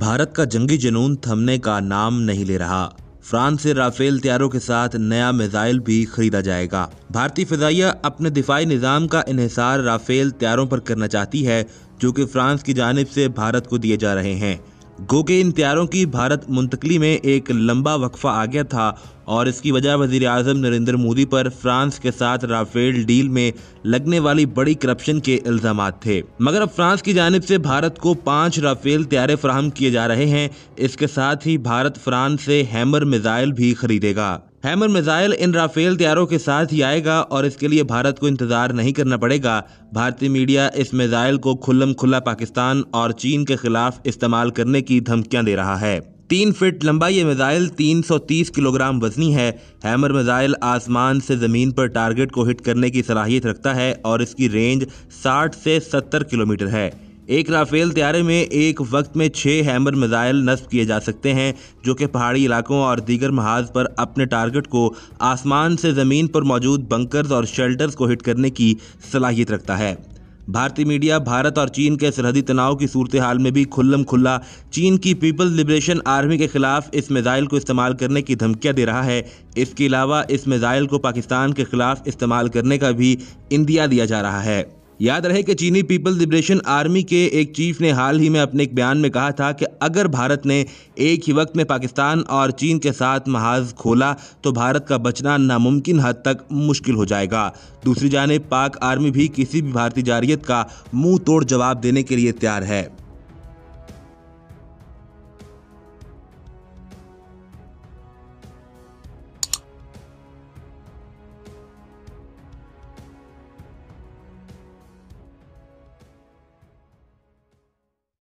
भारत का जंगी जुनून थमने का नाम नहीं ले रहा। फ्रांस से राफेल हथियारों के साथ नया मिसाइल भी खरीदा जाएगा। भारतीय फिजाइया अपने दिफाई निज़ाम का इन्हिसार राफेल हथियारों पर करना चाहती है, जो कि फ्रांस की जानिब से भारत को दिए जा रहे हैं। गो के इन हथियारों की भारत मुंतकली में एक लंबा वक्फा आ गया था और इसकी वजह वज़ीर आज़म नरेंद्र मोदी पर फ्रांस के साथ राफेल डील में लगने वाली बड़ी करप्शन के इल्ज़ाम थे। मगर अब फ्रांस की जानिब से भारत को 5 राफेल हथियारे फराहम किए जा रहे हैं। इसके साथ ही भारत फ्रांस से हैमर मिसाइल भी खरीदेगा। हैमर मिसाइल इन राफेल हथियारों के साथ ही आएगा और इसके लिए भारत को इंतजार नहीं करना पड़ेगा। भारतीय मीडिया इस मिसाइल को खुल्लम खुल्ला पाकिस्तान और चीन के खिलाफ इस्तेमाल करने की धमकियां दे रहा है। 3 फीट लंबा ये मिसाइल 330 किलोग्राम वजनी है। हैमर मिसाइल आसमान से ज़मीन पर टारगेट को हिट करने की सलाहियत रखता है और इसकी रेंज 60 से 70 किलोमीटर है। एक राफेल तैयारे में एक वक्त में 6 हैमर मिसाइल नस्ब किए जा सकते हैं, जो कि पहाड़ी इलाकों और दीगर महाज पर अपने टारगेट को आसमान से ज़मीन पर मौजूद बंकर्स और शेल्टर्स को हिट करने की सलाहियत रखता है। भारतीय मीडिया भारत और चीन के सरहदी तनाव की सूरत हाल में भी खुल्लम खुल्ला चीन की पीपल्स लिबरेशन आर्मी के खिलाफ इस मिसाइल को इस्तेमाल करने की धमकियां दे रहा है। इसके अलावा इस मिसाइल को पाकिस्तान के खिलाफ इस्तेमाल करने का भी इंदिया दिया जा रहा है। याद रहे कि चीनी पीपल्स लिबरेशन आर्मी के एक चीफ ने हाल ही में अपने एक बयान में कहा था कि अगर भारत ने एक ही वक्त में पाकिस्तान और चीन के साथ महाज खोला तो भारत का बचना नामुमकिन हद तक मुश्किल हो जाएगा। दूसरी जानिब पाक आर्मी भी किसी भी भारतीय जारियत का मुंह तोड़ जवाब देने के लिए तैयार है।